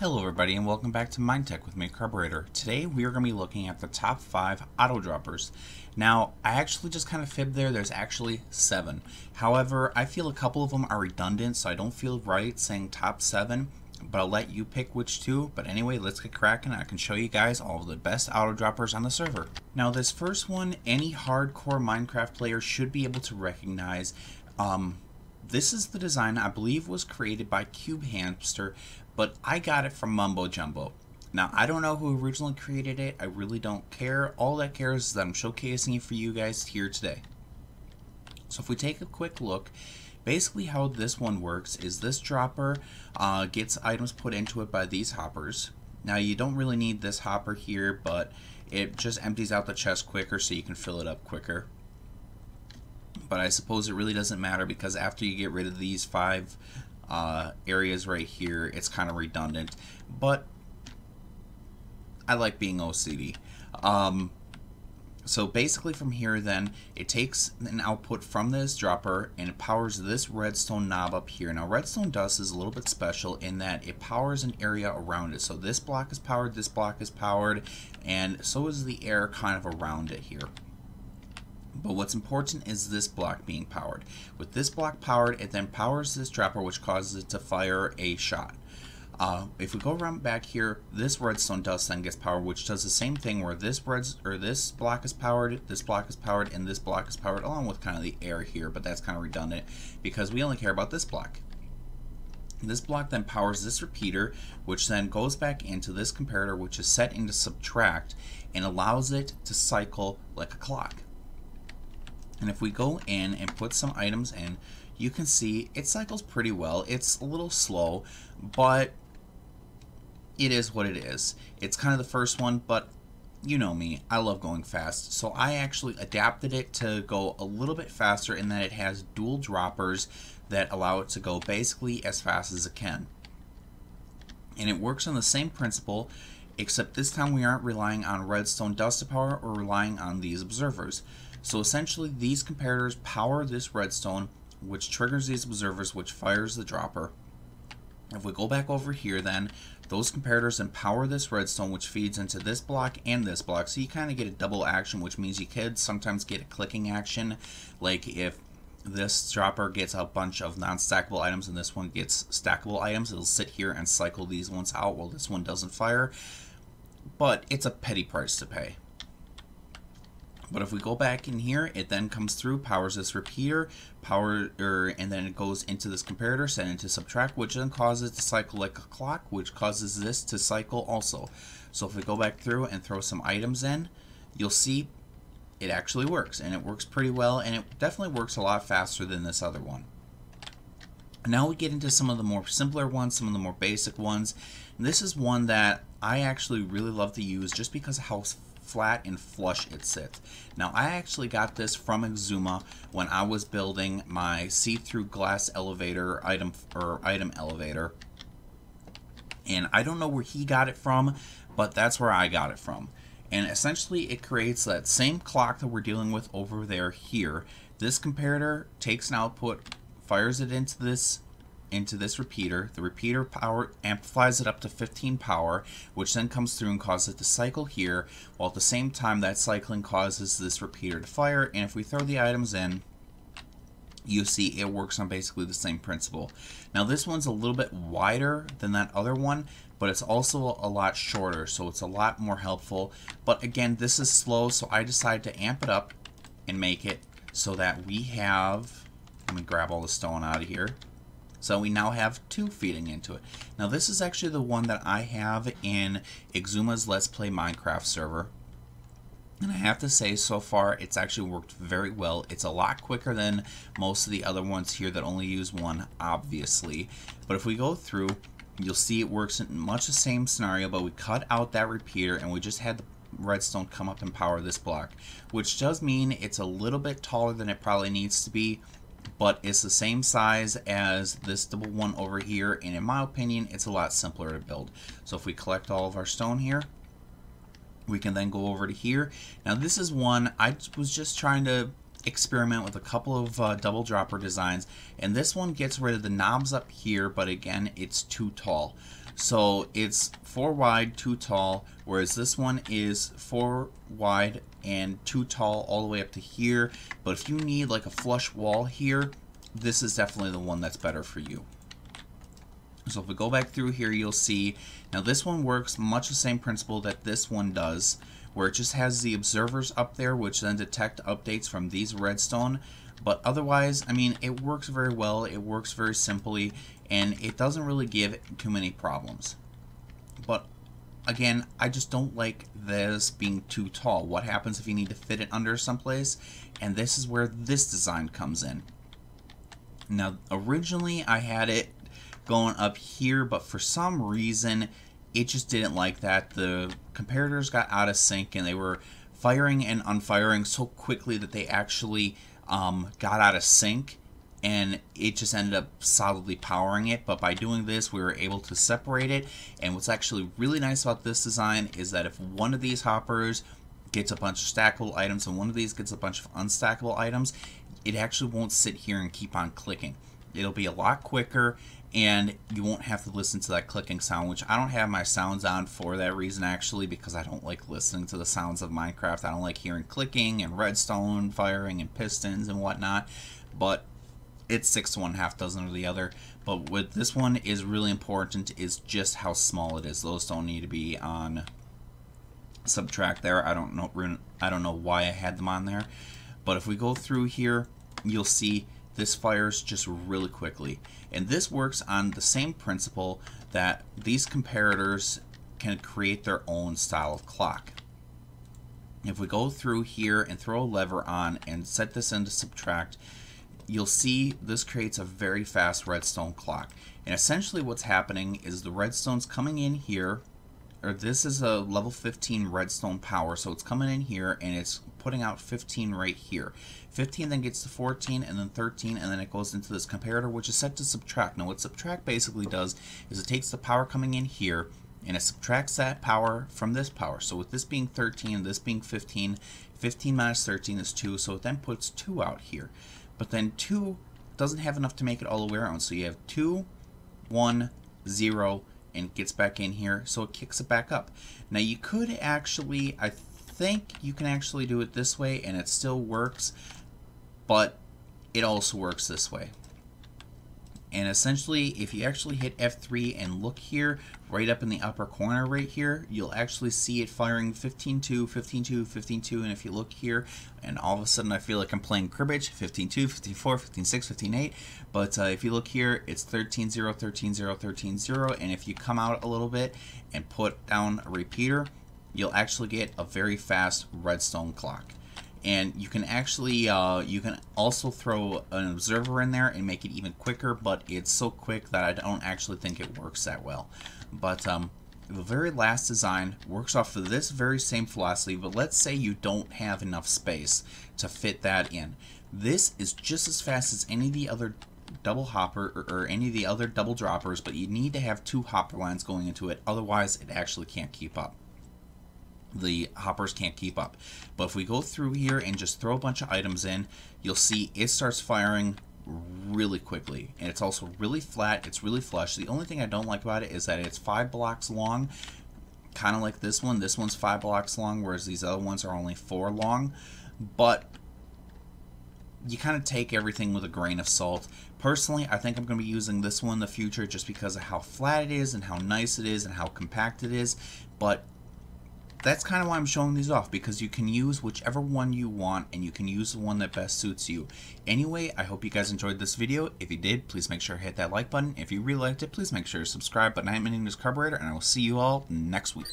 Hello everybody and welcome back to MineTech with me, Carburetor. Today we are going to be looking at the top 5 auto droppers. Now I actually just kind of fibbed there, there's actually 7. However, I feel a couple of them are redundant, so I don't feel right saying top 7, but I'll let you pick which two. But anyway, let's get cracking. I can show you guys all the best auto droppers on the server. Now this first one, any hardcore Minecraft player should be able to recognize. This is the design I believe was created by Cube Hamster, but I got it from Mumbo Jumbo. Now, I don't know who originally created it. I really don't care. All that cares is that I'm showcasing it for you guys here today. So if we take a quick look, basically how this one works is this dropper gets items put into it by these hoppers. Now, you don't really need this hopper here, but it just empties out the chest quicker so you can fill it up quicker. But I suppose it really doesn't matter because after you get rid of these 5 areas right here, it's kind of redundant. But I like being OCD. So basically from here then, it takes an output from this dropper and it powers this redstone knob up here. Now redstone dust is a little bit special in that it powers an area around it. So this block is powered, and so is the air kind of around it here. But what's important is this block being powered. With this block powered, it then powers this dropper, which causes it to fire a shot. If we go around back here, this redstone dust then gets powered, which does the same thing where this block is powered, this block is powered, and this block is powered, along with kind of the air here, but that's kind of redundant because we only care about this block. This block then powers this repeater, which then goes back into this comparator, which is set into subtract and allows it to cycle like a clock. And if we go in and put some items in, you can see it cycles pretty well. It's a little slow, but it is what it is. It's kind of the first one, but you know me, I love going fast. So I actually adapted it to go a little bit faster in that it has dual droppers that allow it to go basically as fast as it can. And it works on the same principle, except this time we aren't relying on redstone dust to power or relying on these observers. So essentially these comparators power this redstone, which triggers these observers, which fires the dropper. If we go back over here then, those comparators empower this redstone, which feeds into this block and this block. So you kind of get a double action, which means you could sometimes get a clicking action, like if this dropper gets a bunch of non-stackable items and this one gets stackable items, it'll sit here and cycle these ones out while this one doesn't fire. But it's a petty price to pay. But if we go back in here, it then comes through, powers this repeater, and then it goes into this comparator, set into subtract, which then causes it to cycle like a clock, which causes this to cycle also. So if we go back through and throw some items in, you'll see it actually works, and it works pretty well, and it definitely works a lot faster than this other one. Now we get into some of the more simpler ones, some of the more basic ones. And this is one that I actually really love to use just because of how flat and flush it sits. Now I actually got this from Xisuma when I was building my see-through glass elevator item elevator, and I don't know where he got it from, but that's where I got it from. And essentially it creates that same clock that we're dealing with over there here. This comparator takes an output, fires it into this repeater. The repeater power amplifies it up to 15 power, which then comes through and causes it to cycle here, while at the same time that cycling causes this repeater to fire. And if we throw the items in, you see it works on basically the same principle. Now this one's a little bit wider than that other one, but it's also a lot shorter, so it's a lot more helpful. But again, this is slow, so I decided to amp it up and make it so that we have, let me grab all the stone out of here. So we now have 2 feeding into it. Now this is actually the one that I have in Xisuma's Let's Play Minecraft server. And I have to say, so far it's actually worked very well. It's a lot quicker than most of the other ones here that only use one, obviously. But if we go through, you'll see it works in much the same scenario, but we cut out that repeater and we just had the redstone come up and power this block. Which does mean it's a little bit taller than it probably needs to be, but it's the same size as this double one over here, and in my opinion it's a lot simpler to build. So if we collect all of our stone here, We can then go over to here. Now this is one I was just trying to experiment with a couple of double dropper designs, and this one gets rid of the knobs up here, but again it's too tall. So it's 4 wide, 2 tall, whereas this one is 4 wide and 2 tall all the way up to here. But if you need like a flush wall here, this is definitely the one that's better for you. So if we go back through here, you'll see, now this one works much the same principle that this one does, where it just has the observers up there, which then detect updates from these redstone. But otherwise, I mean, it works very well, it works very simply, and it doesn't really give too many problems. But again, I just don't like this being too tall. What happens if you need to fit it under someplace? And this is where this design comes in. Now, originally I had it going up here, but for some reason it just didn't like that. The comparators got out of sync and they were firing and unfiring so quickly that they actually got out of sync, and it just ended up solidly powering it. But by doing this, we were able to separate it. And what's actually really nice about this design is that if one of these hoppers gets a bunch of stackable items and one of these gets a bunch of unstackable items, it actually won't sit here and keep on clicking. It'll be a lot quicker, and you won't have to listen to that clicking sound, which I don't have my sounds on for that reason, actually, because I don't like listening to the sounds of Minecraft. I don't like hearing clicking and redstone firing and pistons and whatnot, but it's 6 to 1, half dozen of the other. But what this one is really important is just how small it is. Those don't need to be on subtract there. I don't know why I had them on there. But if we go through here, you'll see this fires just really quickly. And this works on the same principle that these comparators can create their own style of clock. If we go through here and throw a lever on and set this into subtract, you'll see this creates a very fast redstone clock. And essentially what's happening is the redstone's coming in here, or this is a level 15 redstone power, so it's coming in here and it's putting out 15 right here. 15 then gets to 14 and then 13, and then it goes into this comparator, which is set to subtract. Now what subtract basically does is it takes the power coming in here and it subtracts that power from this power. So with this being 13 and this being 15, 15 minus 13 is 2, so it then puts 2 out here. But then 2 doesn't have enough to make it all the way around, so you have 2, 1, 0, and gets back in here, so it kicks it back up. Now you could actually, I think you can actually do it this way and it still works, but it also works this way. And essentially, if you actually hit F3 and look here, right up in the upper corner right here, you'll actually see it firing 15-2, 15-2, 15-2, and if you look here, and all of a sudden I feel like I'm playing cribbage, 15-2, 15-4, 15-6, 15-8, but if you look here, it's 13-0, 13-0, 13-0, and if you come out a little bit and put down a repeater, you'll actually get a very fast redstone clock. And you can actually, you can also throw an observer in there and make it even quicker, but it's so quick that I don't actually think it works that well. But the very last design works off of this very same philosophy, but let's say you don't have enough space to fit that in. This is just as fast as any of the other double hopper or any of the other double droppers, but you need to have 2 hopper lines going into it, otherwise it actually can't keep up. The hoppers can't keep up. But if we go through here and just throw a bunch of items in, you'll see it starts firing really quickly, and it's also really flat, it's really flush. The only thing I don't like about it is that it's 5 blocks long, kind of like this one. This one's 5 blocks long, whereas these other ones are only 4 long. But you kind of take everything with a grain of salt. Personally, I think I'm going to be using this one in the future just because of how flat it is and how nice it is and how compact it is. But that's kind of why I'm showing these off, because you can use whichever one you want and you can use the one that best suits you. Anyway, I hope you guys enjoyed this video. If you did, please make sure to hit that like button. If you really liked it, please make sure to subscribe. But my name is Carburetor, and I will see you all next week.